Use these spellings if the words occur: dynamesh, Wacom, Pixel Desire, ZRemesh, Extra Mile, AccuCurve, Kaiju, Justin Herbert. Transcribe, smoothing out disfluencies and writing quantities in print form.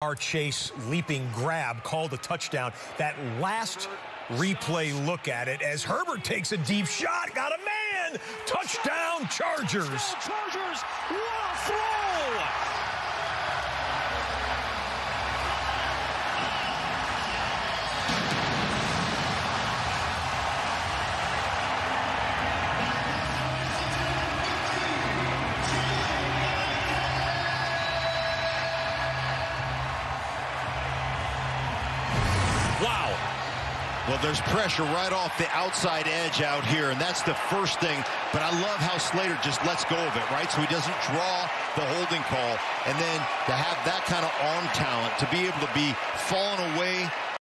Our chase leaping grab called a touchdown. That last replay look at it as Herbert takes a deep shot, got a man, touchdown Chargers. What a wow. Well, there's pressure right off the outside edge out here, and that's the first thing. But I love how Slater just lets go of it, right? So he doesn't draw the holding call. And then to have that kind of arm talent, to be able to be fallen away